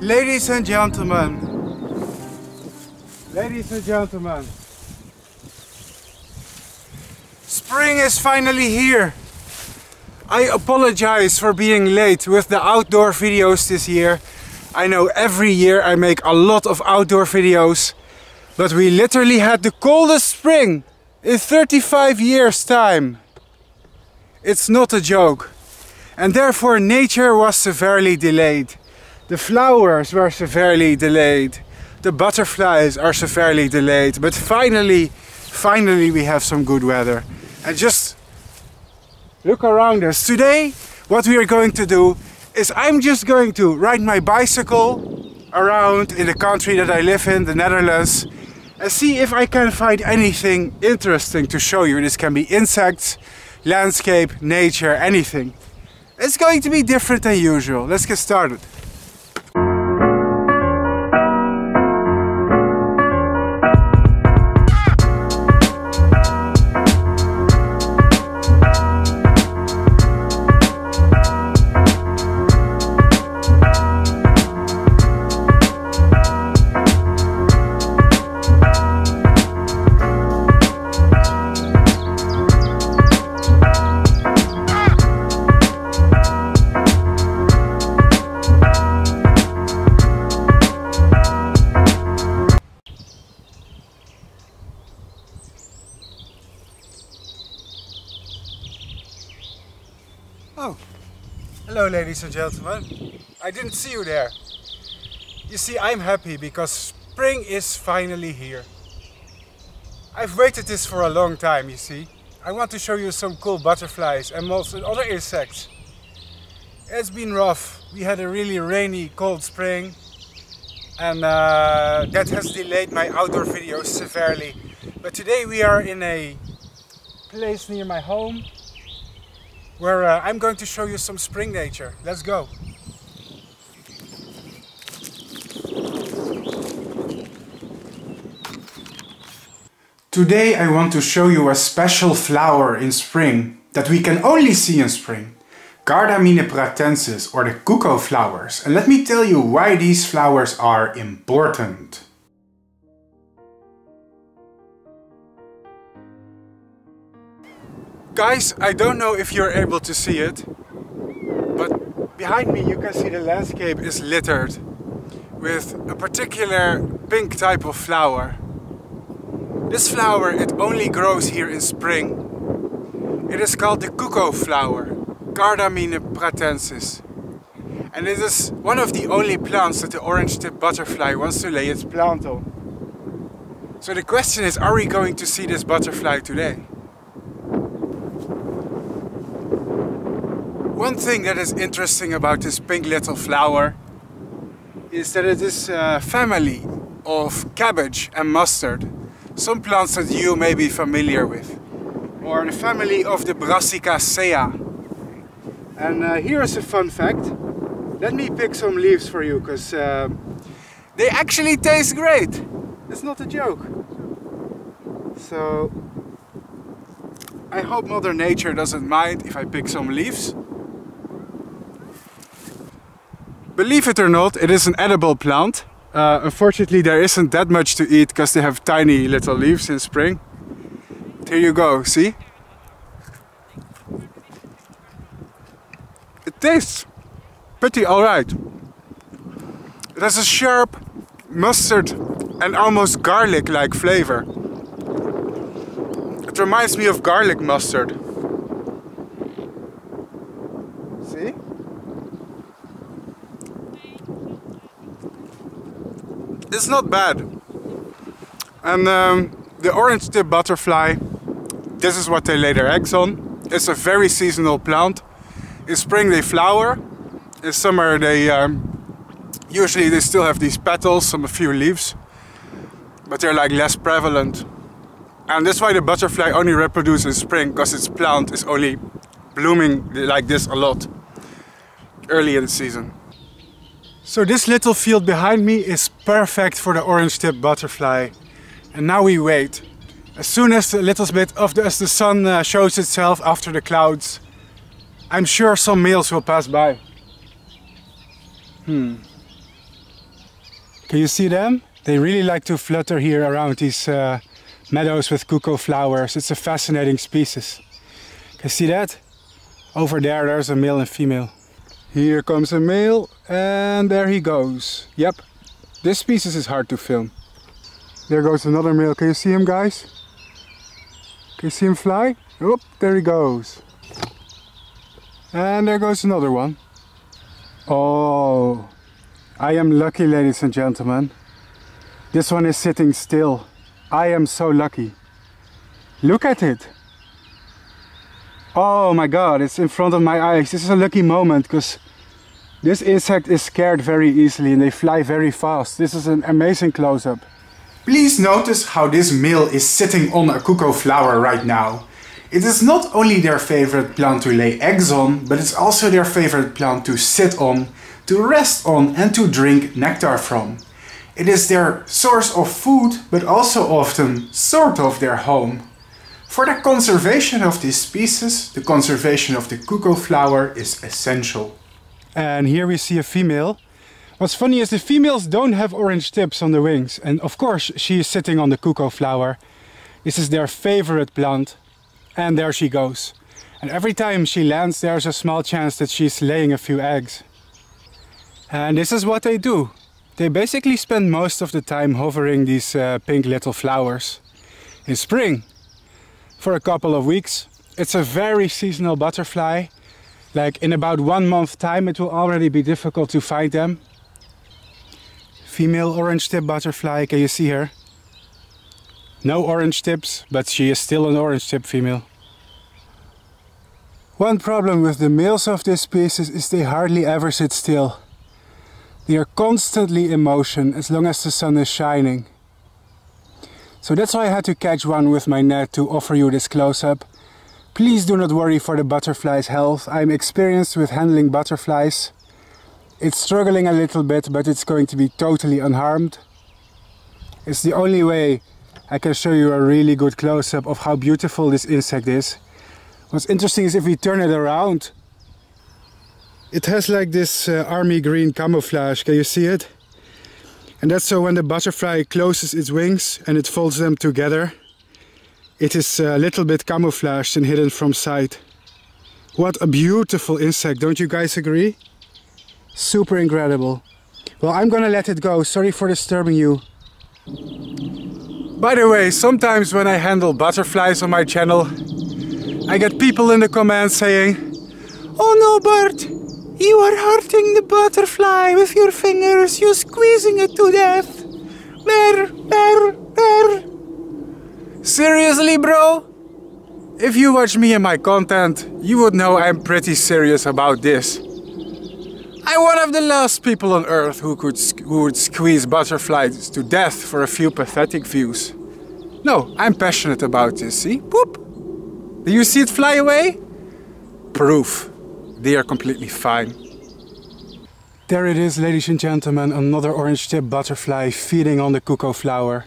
Ladies and gentlemen, spring is finally here. I apologize for being late with the outdoor videos this year. I know every year I make a lot of outdoor videos, but we literally had the coldest spring in 35 years time. It's not a joke. And therefore nature was severely delayed. The flowers were severely delayed. The butterflies are severely delayed. But finally we have some good weather. And just look around us. Today, what we are going to do is I'm just going to ride my bicycle around in the country that I live in, the Netherlands, and see if I can find anything interesting to show you. This can be insects, landscape, nature, anything. It's going to be different than usual. Let's get started. Hello ladies and gentlemen, I didn't see you there. You see, I'm happy because spring is finally here. I've waited this for a long time, you see. I want to show you some cool butterflies and moths and other insects. It's been rough. We had a really rainy, cold spring, and that has delayed my outdoor videos severely. But today we are in a place near my home where I'm going to show you some spring nature. Let's go! Today I want to show you a special flower in spring that we can only see in spring. Cardamine pratensis, or the cuckoo flowers. And let me tell you why these flowers are important. Guys, I don't know if you're able to see it, but behind me you can see the landscape is littered with a particular pink type of flower. This flower, it only grows here in spring. It is called the cuckoo flower, Cardamine pratensis. And it is one of the only plants that the orange-tipped butterfly wants to lay its plant on. So the question is, are we going to see this butterfly today? One thing that is interesting about this pink little flower is that it is a family of cabbage and mustard, some plants that you may be familiar with, or the family of the Brassicaceae. And here is a fun fact. Let me pick some leaves for you, because they actually taste great. It's not a joke. So I hope Mother Nature doesn't mind if I pick some leaves. Believe it or not, it is an edible plant. Unfortunately, there isn't that much to eat because they have tiny little leaves in spring. But here you go, see? It tastes pretty alright. It has a sharp mustard and almost garlic-like flavor. It reminds me of garlic mustard. See? It's not bad. And the orange-tipped butterfly, this is what they lay their eggs on. It's a very seasonal plant. In spring they flower. In summer they usually they still have these petals, some a few leaves, but they're like less prevalent. And that's why the butterfly only reproduces in spring, because its plant is only blooming like this a lot early in the season. So this little field behind me is perfect for the orange-tipped butterfly. And now we wait. As soon as a little bit of as the sun shows itself after the clouds, I'm sure some males will pass by. You see them? They really like to flutter here around these meadows with cuckoo flowers. It's a fascinating species. Can you see that? Over there, there's a male and female. Here comes a male, and there he goes. Yep, this species is hard to film. There goes another male. Can you see him, guys? Can you see him fly? Oop, there he goes. And there goes another one. Oh, I am lucky, ladies and gentlemen. This one is sitting still. I am so lucky. Look at it. Oh my God, it's in front of my eyes. This is a lucky moment because this insect is scared very easily and they fly very fast. This is an amazing close-up. Please notice how this male is sitting on a cuckoo flower right now. It is not only their favorite plant to lay eggs on, but it's also their favorite plant to sit on, to rest on and to drink nectar from. It is their source of food, but also often sort of their home. For the conservation of this species, the conservation of the cuckoo flower is essential. And here we see a female. What's funny is the females don't have orange tips on the wings. And of course she is sitting on the cuckoo flower. This is their favorite plant. And there she goes. And every time she lands, there's a small chance that she's laying a few eggs. And this is what they do. They basically spend most of the time hovering these pink little flowers. In spring, for a couple of weeks. It's a very seasonal butterfly. Like in about 1 month time, it will already be difficult to find them. Female orange-tip butterfly, can you see her? No orange tips, but she is still an orange-tip female. One problem with the males of this species is they hardly ever sit still. They are constantly in motion as long as the sun is shining. So that's why I had to catch one with my net to offer you this close-up. Please do not worry for the butterfly's health. I'm experienced with handling butterflies. It's struggling a little bit, but it's going to be totally unharmed. It's the only way I can show you a really good close-up of how beautiful this insect is. What's interesting is if we turn it around, it has like this army green camouflage. Can you see it? And that's so when the butterfly closes its wings and it folds them together, it is a little bit camouflaged and hidden from sight. What a beautiful insect, don't you guys agree? Super incredible. Well, I'm gonna let it go, sorry for disturbing you. By the way, sometimes when I handle butterflies on my channel, I get people in the comments saying, "Oh no, Bart! You are hurting the butterfly with your fingers, you're squeezing it to death. Seriously, bro? If you watch me and my content, you would know I'm pretty serious about this. I'm one of the last people on earth who would squeeze butterflies to death for a few pathetic views. No, I'm passionate about this, see? Boop! Do you see it fly away? Proof. They are completely fine. There it is, ladies and gentlemen, another orange-tip butterfly feeding on the cuckoo flower.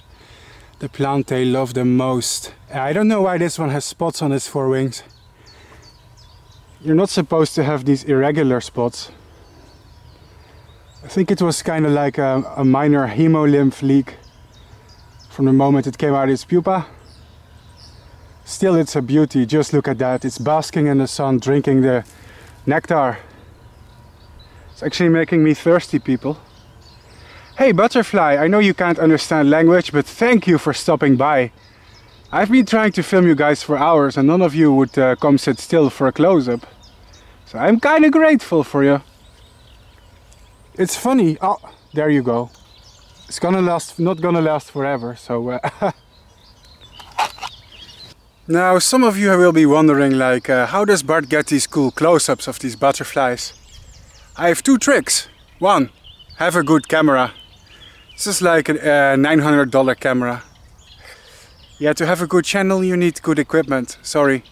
The plant they love the most. I don't know why this one has spots on its forewings. You're not supposed to have these irregular spots. I think it was kind of like a minor hemolymph leak from the moment it came out of its pupa. Still, it's a beauty, just look at that. It's basking in the sun, drinking the nectar. It's actually making me thirsty, people. Hey butterfly, I know you can't understand language, but thank you for stopping by. I've been trying to film you guys for hours and none of you would come sit still for a close-up. So I'm kind of grateful for you. It's funny. Oh, there you go. It's gonna last, not gonna last forever, so... Now, some of you will be wondering, like, how does Bart get these cool close-ups of these butterflies? I have two tricks. One, have a good camera. This is like a $900 camera. Yeah, to have a good channel you need good equipment, sorry.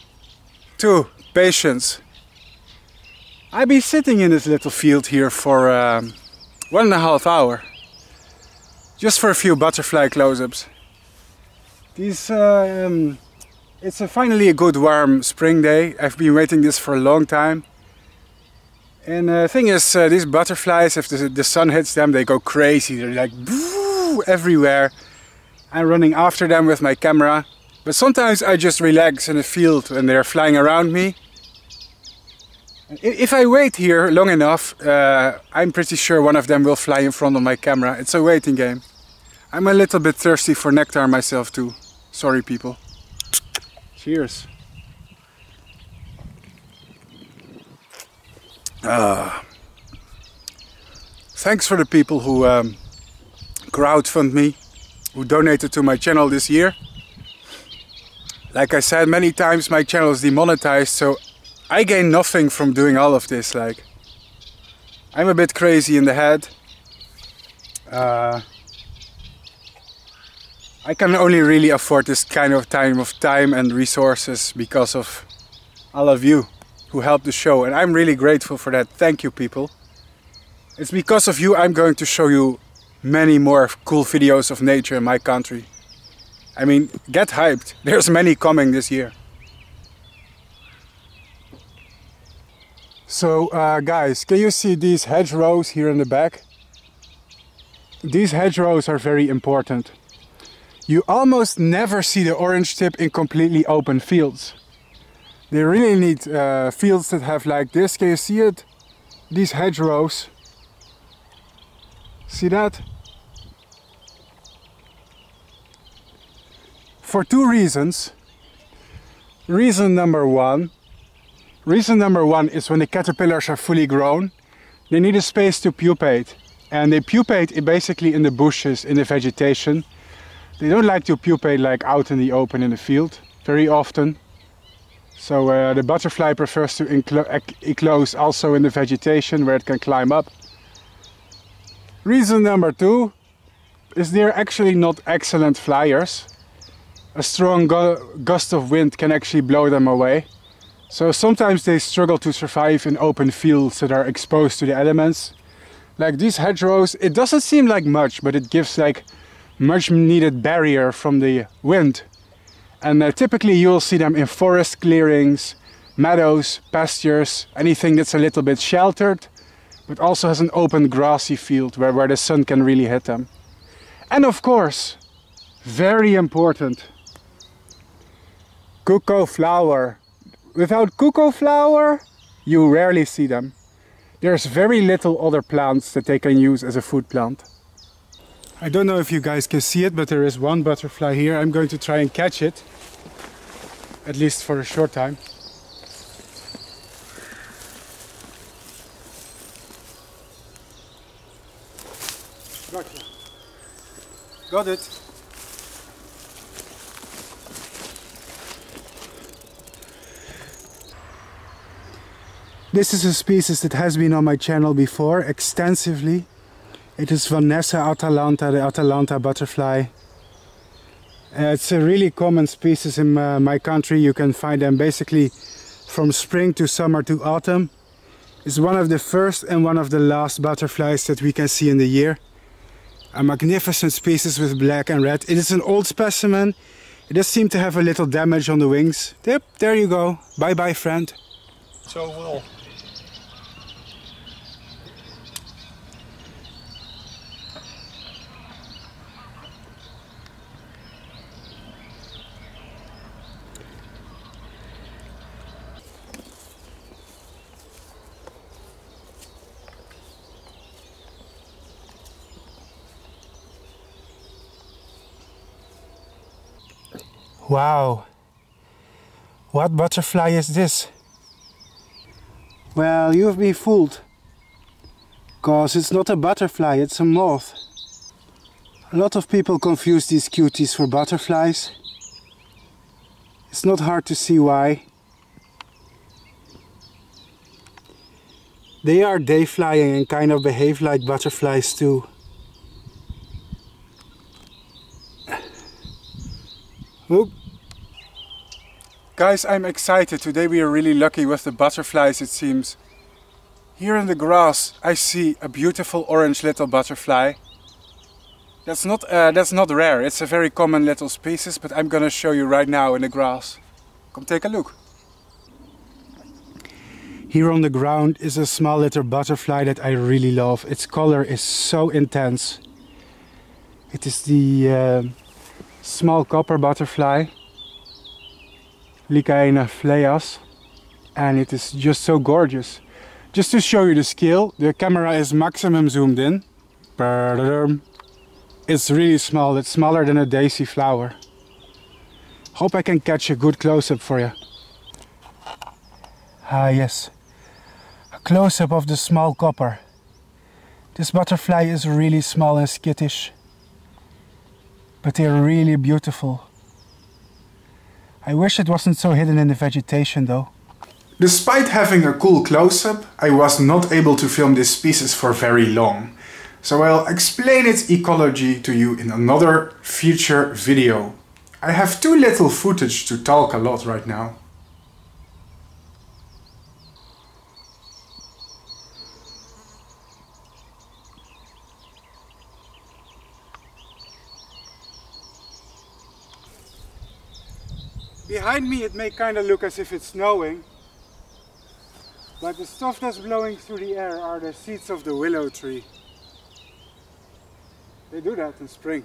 Two, patience. I've been sitting in this little field here for 1.5 hours. Just for a few butterfly close-ups. These... It's finally a good warm spring day. I've been waiting this for a long time. And the thing is, these butterflies, if the sun hits them, they go crazy. They're like everywhere. I'm running after them with my camera. But sometimes I just relax in the field when they're flying around me. If I wait here long enough, I'm pretty sure one of them will fly in front of my camera. It's a waiting game. I'm a little bit thirsty for nectar myself too. Sorry people. Cheers. Thanks for the people who crowdfund me, who donated to my channel this year. Like I said many times, my channel is demonetized, so I gain nothing from doing all of this. Like, I'm a bit crazy in the head. I can only really afford this kind of time and resources because of all of you who helped the show, and I'm really grateful for that. Thank you people. It's because of you I'm going to show you many more cool videos of nature in my country. I mean, get hyped, there's many coming this year. So guys, can you see these hedgerows here in the back? These hedgerows are very important. You almost never see the orange tip in completely open fields. They really need fields that have like this. Can you see it? These hedgerows. See that? For two reasons. Reason number one is when the caterpillars are fully grown, they need a space to pupate. And they pupate basically in the bushes, in the vegetation. They don't like to pupate like out in the open in the field, very often. So the butterfly prefers to eclose also in the vegetation where it can climb up. Reason number two is they're actually not excellent flyers. A strong gust of wind can actually blow them away. So sometimes they struggle to survive in open fields that are exposed to the elements. Like these hedgerows, it doesn't seem like much, but it gives like much needed barrier from the wind. And typically you'll see them in forest clearings, meadows, pastures, anything that's a little bit sheltered, but also has an open grassy field where the sun can really hit them. And of course, very important, cuckoo flower. Without cuckoo flower, you rarely see them. There's very little other plants that they can use as a food plant. I don't know if you guys can see it, but there is one butterfly here. I'm going to try and catch it, at least for a short time. Gotcha. Got it. This is a species that has been on my channel before extensively. It is Vanessa atalanta, the atalanta butterfly. It's a really common species in my country. You can find them basically from spring to summer to autumn. It's one of the first and one of the last butterflies that we can see in the year. A magnificent species with black and red. It is an old specimen. It does seem to have a little damage on the wings. Yep, there you go. Bye bye friend. So will. Wow, what butterfly is this? Well, you've been fooled, because it's not a butterfly, it's a moth. A lot of people confuse these cuties for butterflies. It's not hard to see why. They are day flying and kind of behave like butterflies too. Oop. Guys, I'm excited. Today we are really lucky with the butterflies, it seems. Here in the grass I see a beautiful orange little butterfly. That's not rare, it's a very common little species, but I'm gonna show you right now in the grass. Come take a look. Here on the ground is a small little butterfly that I really love. Its color is so intense. It is the small copper butterfly, Lycaena phlaeas, and it is just so gorgeous. Just to show you the scale, the camera is maximum zoomed in. It's really small, it's smaller than a daisy flower. Hope I can catch a good close-up for you. Ah yes, a close-up of the small copper. This butterfly is really small and skittish, but they're really beautiful. I wish it wasn't so hidden in the vegetation though. Despite having a cool close-up, I was not able to film this species for very long. So I'll explain its ecology to you in another future video. I have too little footage to talk a lot right now. Behind me it may kind of look as if it's snowing, but the stuff that's blowing through the air are the seeds of the willow tree. They do that in spring.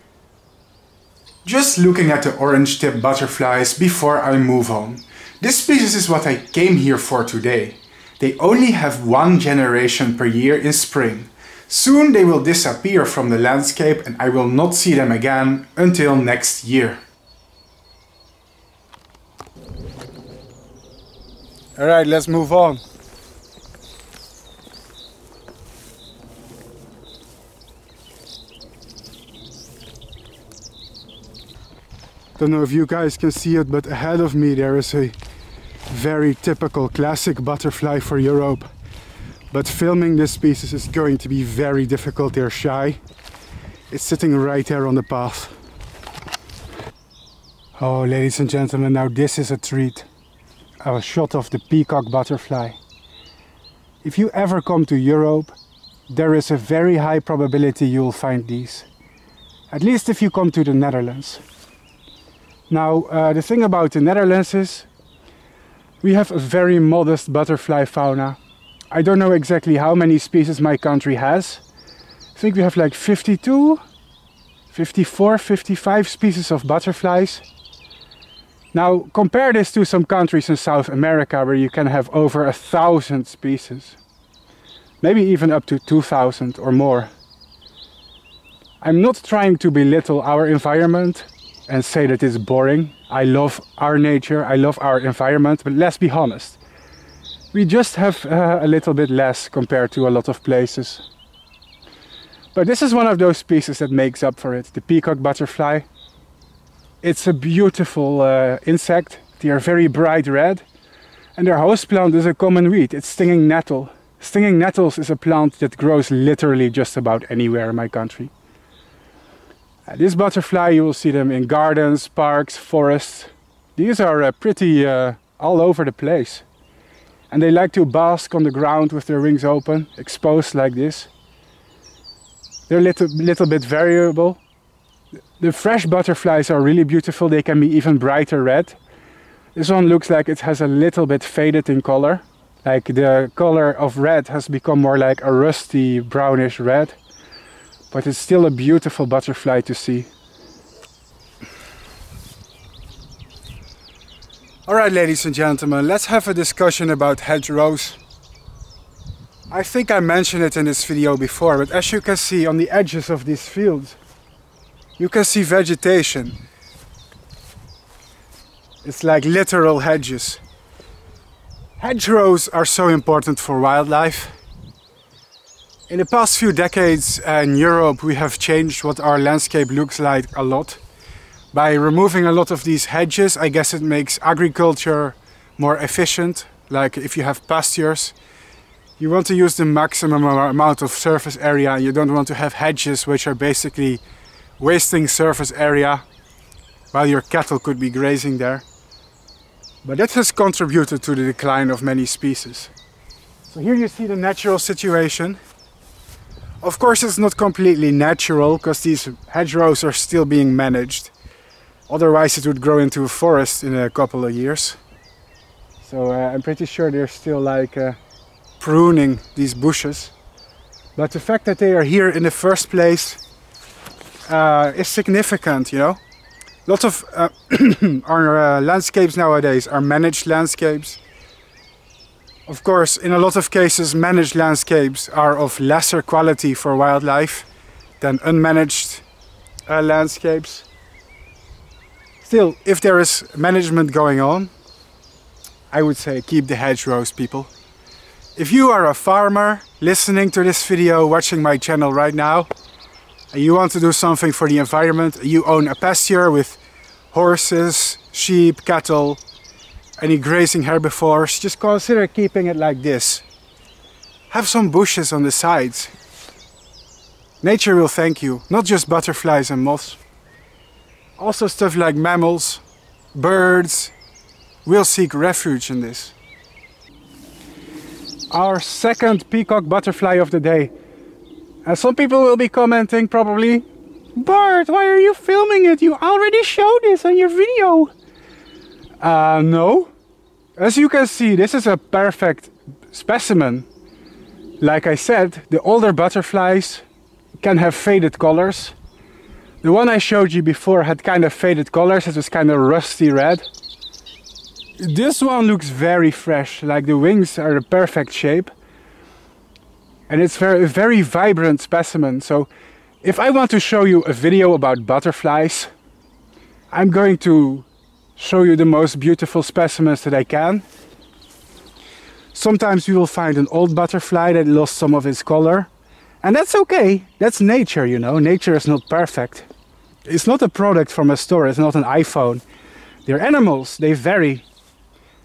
Just looking at the orange-tipped butterflies before I move on. This species is what I came here for today. They only have one generation per year in spring. Soon they will disappear from the landscape and I will not see them again until next year. Alright, let's move on. Don't know if you guys can see it, but ahead of me there is a very typical classic butterfly for Europe. But filming this species is going to be very difficult, they're shy. It's sitting right there on the path. Oh, ladies and gentlemen, now this is a treat. A shot of the peacock butterfly. If you ever come to Europe, there is a very high probability you'll find these. At least if you come to the Netherlands. Now, the thing about the Netherlands is we have a very modest butterfly fauna. I don't know exactly how many species my country has. I think we have like 52, 54, 55 species of butterflies. Now, compare this to some countries in South America where you can have over 1,000 species. Maybe even up to 2,000 or more. I'm not trying to belittle our environment and say that it's boring. I love our nature, I love our environment, but let's be honest. We just have a little bit less compared to a lot of places. But this is one of those species that makes up for it, the peacock butterfly. It's a beautiful insect. They are very bright red. And their host plant is a common weed. It's stinging nettle. Stinging nettles is a plant that grows literally just about anywhere in my country. This butterfly, you will see them in gardens, parks, forests. These are pretty all over the place. And they like to bask on the ground with their wings open, exposed like this. They're a little bit variable. The fresh butterflies are really beautiful, they can be even brighter red. This one looks like it has a little bit faded in color. Like the color of red has become more like a rusty brownish red. But it's still a beautiful butterfly to see. Alright, ladies and gentlemen, let's have a discussion about hedgerows. I think I mentioned it in this video before, but as you can see on the edges of these fields, you can see vegetation. It's like literal hedges. Hedgerows are so important for wildlife. In the past few decades in Europe we have changed what our landscape looks like a lot. By removing a lot of these hedges, I guess it makes agriculture more efficient. Like if you have pastures, you want to use the maximum amount of surface area. You don't want to have hedges which are basically wasting surface area while your cattle could be grazing there. But that has contributed to the decline of many species. So here you see the natural situation. Of course it's not completely natural because these hedgerows are still being managed. Otherwise it would grow into a forest in a couple of years. So I'm pretty sure they're still like pruning these bushes. But the fact that they are here in the first place is significant, you know. Lots of our landscapes nowadays are managed landscapes. Of course, in a lot of cases, managed landscapes are of lesser quality for wildlife than unmanaged landscapes. Still, if there is management going on, I would say keep the hedgerows, people. If you are a farmer listening to this video, watching my channel right now, and you want to do something for the environment, you own a pasture with horses, sheep, cattle, any grazing herbivores, just consider keeping it like this. Have some bushes on the sides. Nature will thank you, not just butterflies and moths. Also stuff like mammals, birds, will seek refuge in this. Our second peacock butterfly of the day. And some people will be commenting probably, Bart, why are you filming it? You already showed this on your video. No. As you can see, this is a perfect specimen. Like I said, the older butterflies can have faded colors. The one I showed you before had kind of faded colors. It was kind of rusty red. This one looks very fresh, like the wings are the perfect shape. And it's a very vibrant specimen. So if I want to show you a video about butterflies, I'm going to show you the most beautiful specimens that I can. Sometimes you will find an old butterfly that lost some of its color. And that's okay. That's nature, you know. Nature is not perfect. It's not a product from a store. It's not an iPhone. They're animals. They vary.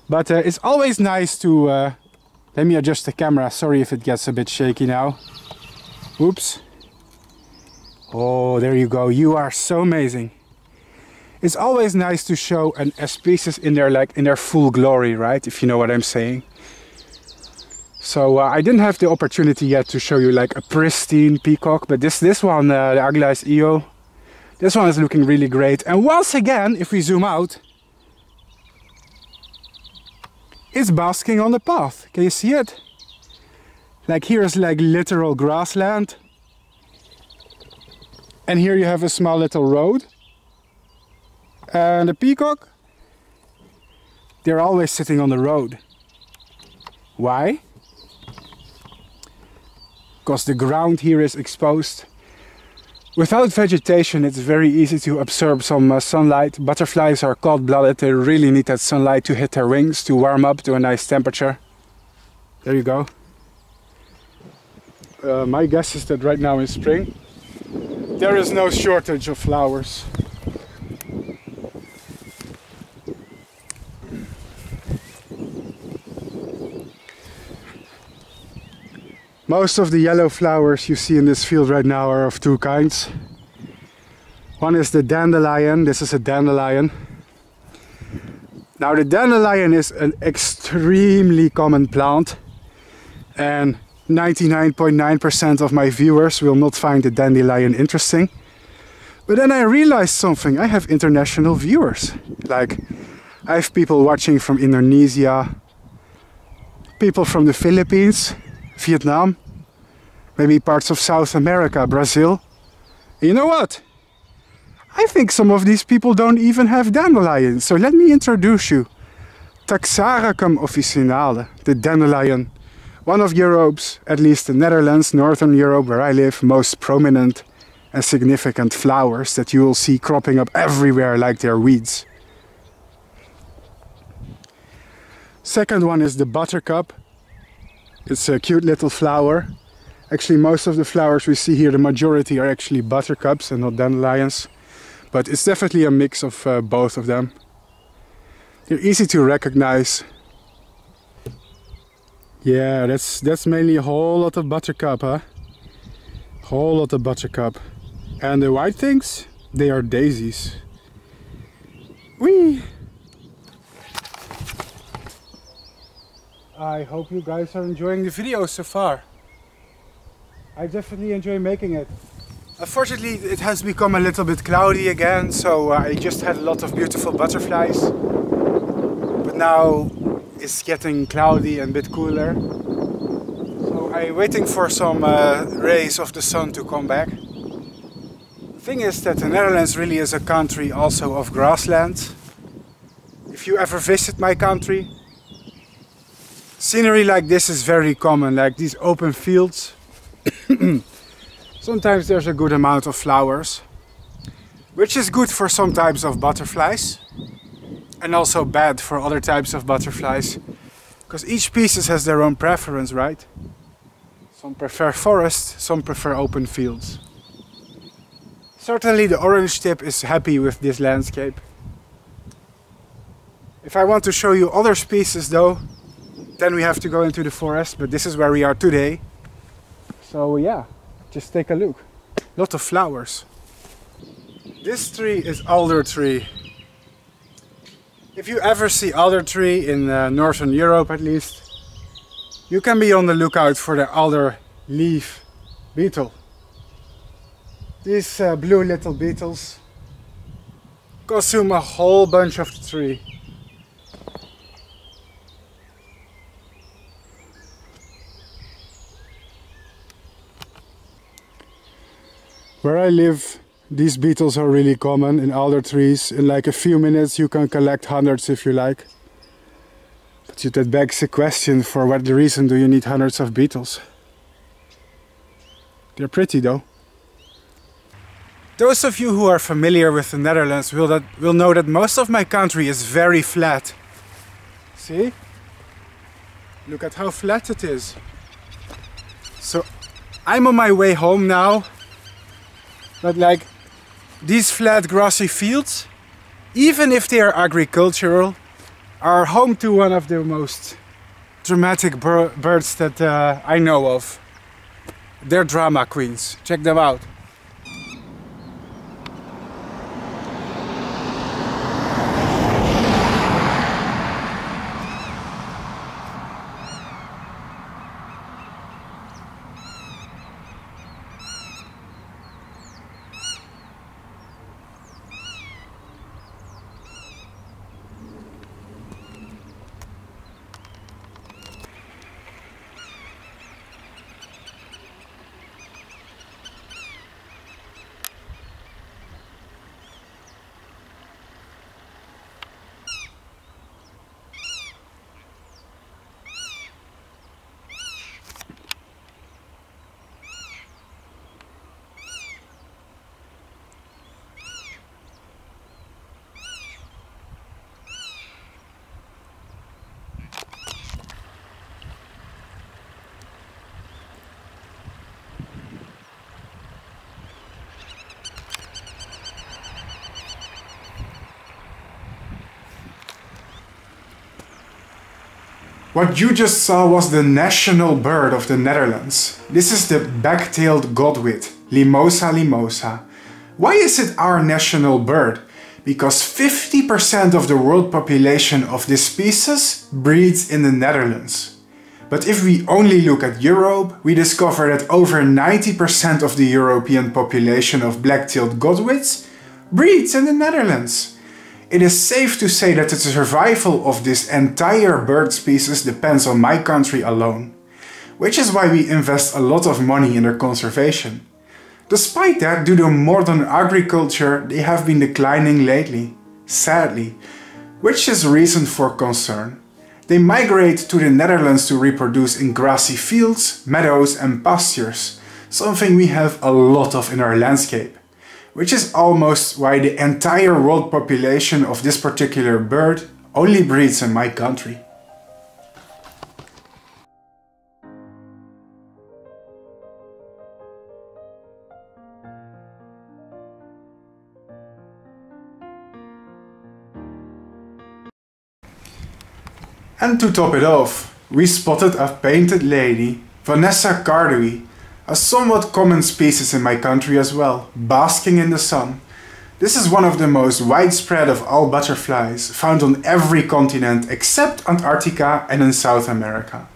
But it's always nice to... let me adjust the camera. Sorry if it gets a bit shaky now. Oops. Oh, there you go. You are so amazing. It's always nice to show a species in their full glory, right? If you know what I'm saying. So I didn't have the opportunity yet to show you like a pristine peacock, but this one, the Aglais io, this one is looking really great. And once again, if we zoom out, it's basking on the path. Can you see it? Like here is like literal grassland. And here you have a small little road. And the peacock, they're always sitting on the road. Why? Because the ground here is exposed. Without vegetation, it's very easy to absorb some sunlight. Butterflies are cold-blooded. They really need that sunlight to hit their wings, to warm up to a nice temperature. There you go. My guess is that right now in spring, there is no shortage of flowers. Most of the yellow flowers you see in this field right now are of two kinds. One is the dandelion. This is a dandelion. Now the dandelion is an extremely common plant, and 99.9% of my viewers will not find the dandelion interesting. But then I realized something. I have international viewers. Like, I have people watching from Indonesia, people from the Philippines, Vietnam, maybe parts of South America, Brazil. You know what? I think some of these people don't even have dandelions. So let me introduce you. Taraxacum officinale, the dandelion. One of Europe's, at least the Netherlands, Northern Europe, where I live, most prominent and significant flowers that you will see cropping up everywhere like they're weeds. Second one is the buttercup. It's a cute little flower. Actually, most of the flowers we see here, the majority are actually buttercups and not dandelions. But it's definitely a mix of both of them. They're easy to recognize. Yeah, that's mainly a whole lot of buttercup, huh? Whole lot of buttercup. And the white things, they are daisies. Whee! I hope you guys are enjoying the video so far. I definitely enjoy making it. Unfortunately, it has become a little bit cloudy again, so I just had a lot of beautiful butterflies. But now it's getting cloudy and a bit cooler. Are you waiting for some rays of the sun to come back? The thing is that the Netherlands really is a country also of grassland. If you ever visit my country, scenery like this is very common, like these open fields. Sometimes there's a good amount of flowers, which is good for some types of butterflies and also bad for other types of butterflies, because each species has their own preference, right? Some prefer forests, some prefer open fields. Certainly the orange tip is happy with this landscape. If I want to show you other species though, then we have to go into the forest, but this is where we are today. So yeah, just take a look. Lot of flowers. This tree is alder tree. If you ever see alder tree in Northern Europe at least, you can be on the lookout for the alder leaf beetle. These blue little beetles consume a whole bunch of the tree. Where I live, these beetles are really common in alder trees. In like a few minutes you can collect hundreds if you like. But that begs the question, for what reason do you need hundreds of beetles? They're pretty though. Those of you who are familiar with the Netherlands will know that most of my country is very flat. See? Look at how flat it is. So I'm on my way home now. But like these flat grassy fields, even if they are agricultural, are home to one of the most dramatic birds that I know of. They're drama queens. Check them out. What you just saw was the national bird of the Netherlands. This is the back-tailed godwit, Limosa limosa. Why is it our national bird? Because 50% of the world population of this species breeds in the Netherlands. But if we only look at Europe, we discover that over 90% of the European population of black-tailed godwits breeds in the Netherlands. It is safe to say that the survival of this entire bird species depends on my country alone, which is why we invest a lot of money in their conservation. Despite that, due to modern agriculture, they have been declining lately, sadly, which is reason for concern. They migrate to the Netherlands to reproduce in grassy fields, meadows and pastures, something we have a lot of in our landscape. Which is almost why the entire world population of this particular bird only breeds in my country. And to top it off, we spotted a painted lady, Vanessa cardui. A somewhat common species in my country as well, basking in the sun. This is one of the most widespread of all butterflies, found on every continent except Antarctica and in South America.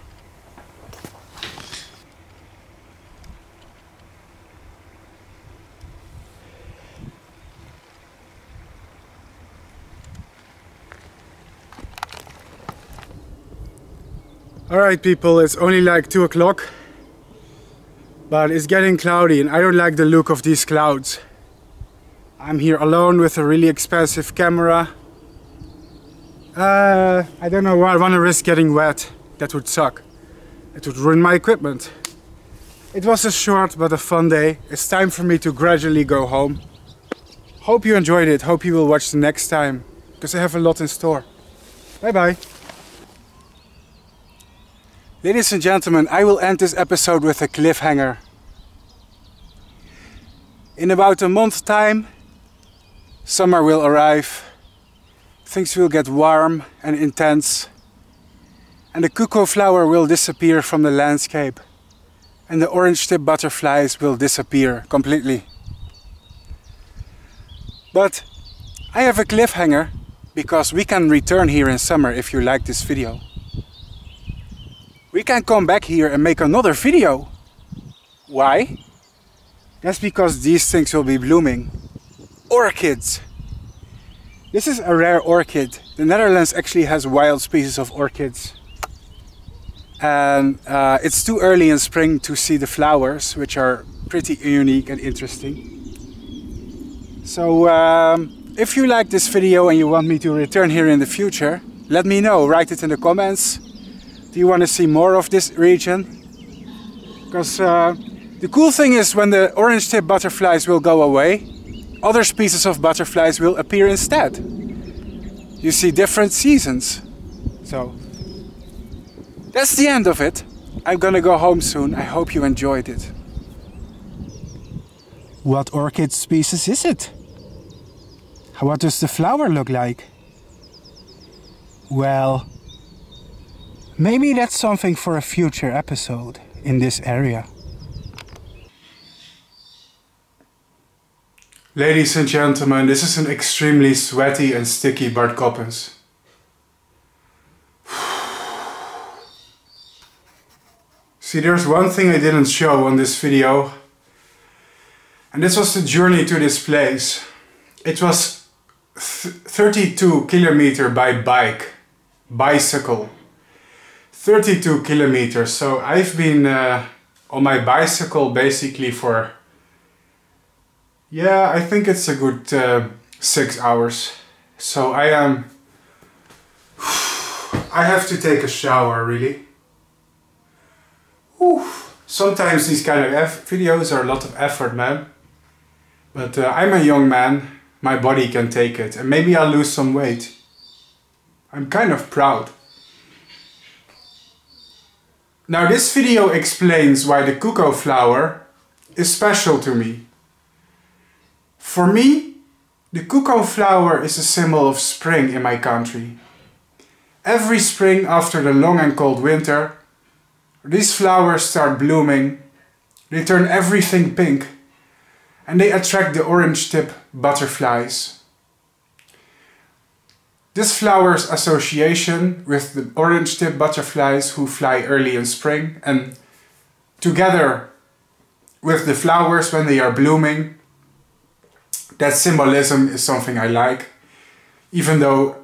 Alright people, it's only like 2 o'clock. But it's getting cloudy and I don't like the look of these clouds. I'm here alone with a really expensive camera. I don't know why I want to risk getting wet. That would suck. It would ruin my equipment. It was a short but a fun day. It's time for me to gradually go home. Hope you enjoyed it. Hope you will watch the next time, because I have a lot in store. Bye bye. Ladies and gentlemen, I will end this episode with a cliffhanger. In about a month's time, summer will arrive. Things will get warm and intense. And the cuckoo flower will disappear from the landscape. And the orange-tipped butterflies will disappear completely. But I have a cliffhanger, because we can return here in summer if you like this video. We can come back here and make another video. Why? That's because these things will be blooming. Orchids! This is a rare orchid. The Netherlands actually has wild species of orchids. And it's too early in spring to see the flowers, which are pretty unique and interesting. So if you like this video and you want me to return here in the future, let me know, write it in the comments. Do you want to see more of this region? Because the cool thing is, when the orange-tipped butterflies will go away, other species of butterflies will appear instead. You see different seasons. So that's the end of it. I'm gonna go home soon. I hope you enjoyed it. What orchid species is it? What does the flower look like? Well, maybe that's something for a future episode in this area. Ladies and gentlemen, this is an extremely sweaty and sticky Bart Coppens. See, there's one thing I didn't show on this video, and this was the journey to this place. It was 32 kilometers by bicycle. 32 kilometers, so I've been on my bicycle basically for, yeah, I think it's a good 6 hours. So I am, I have to take a shower really. Sometimes these kind of videos are a lot of effort, man. But I'm a young man, my body can take it, and maybe I'll lose some weight. I'm kind of proud. Now, this video explains why the cuckoo flower is special to me. For me, the cuckoo flower is a symbol of spring in my country. Every spring after the long and cold winter, these flowers start blooming. They turn everything pink, and they attract the orange-tipped butterflies. This flower's association with the orange-tipped butterflies who fly early in spring, and together with the flowers when they are blooming, that symbolism is something I like. Even though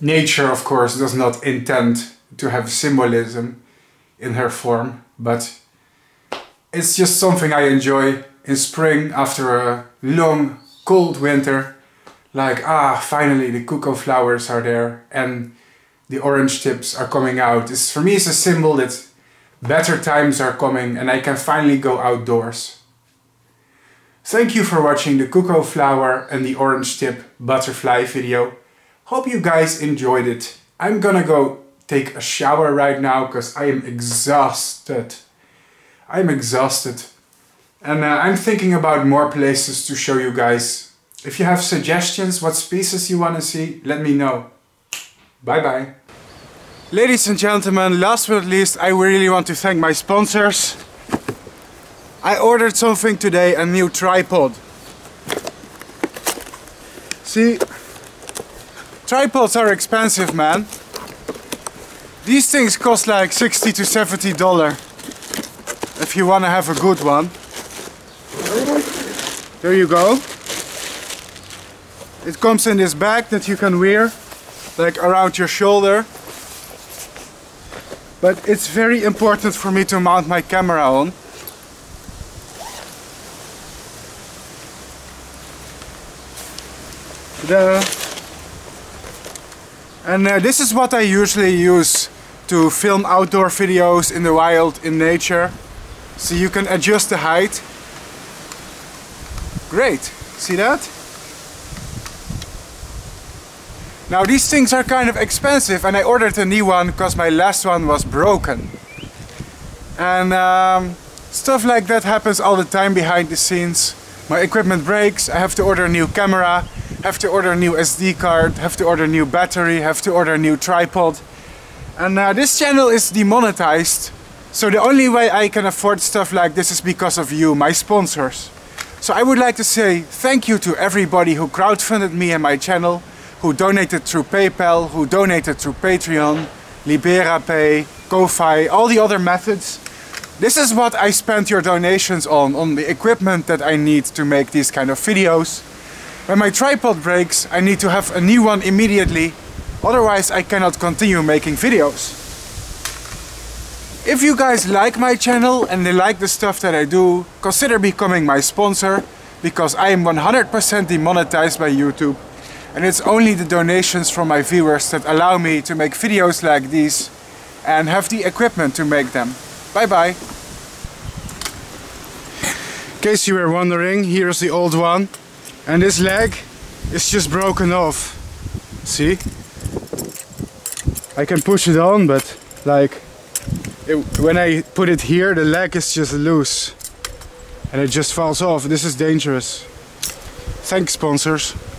nature, of course, does not intend to have symbolism in her form, but it's just something I enjoy in spring after a long, cold winter. Like, ah, finally the cuckoo flowers are there and the orange tips are coming out. It's, for me, it's a symbol that better times are coming and I can finally go outdoors. Thank you for watching the cuckoo flower and the orange tip butterfly video. Hope you guys enjoyed it. I'm gonna go take a shower right now because I am exhausted. I'm exhausted. And I'm thinking about more places to show you guys. If you have suggestions, what species you want to see, let me know. Bye bye. Ladies and gentlemen, last but not least, I really want to thank my sponsors. I ordered something today, a new tripod. See, tripods are expensive, man. These things cost like $60 to $70 if you want to have a good one. There you go. It comes in this bag that you can wear, like around your shoulder. But it's very important for me to mount my camera on. Tada! And this is what I usually use to film outdoor videos in the wild, in nature. So you can adjust the height. Great, see that? Now these things are kind of expensive and I ordered a new one because my last one was broken. And stuff like that happens all the time behind the scenes. My equipment breaks, I have to order a new camera, have to order a new SD card, have to order a new battery, have to order a new tripod. And this channel is demonetized, so the only way I can afford stuff like this is because of you, my sponsors. So I would like to say thank you to everybody who crowdfunded me and my channel, who donated through PayPal, who donated through Patreon, LiberaPay, Ko-Fi, all the other methods. This is what I spent your donations on the equipment that I need to make these kind of videos. When my tripod breaks, I need to have a new one immediately, otherwise I cannot continue making videos. If you guys like my channel and they like the stuff that I do, consider becoming my sponsor, because I am 100% demonetized by YouTube. And it's only the donations from my viewers that allow me to make videos like these and have the equipment to make them. Bye bye! In case you were wondering, here's the old one. And this leg is just broken off. See? I can push it on, but like, when I put it here, the leg is just loose. And it just falls off. This is dangerous. Thanks, sponsors.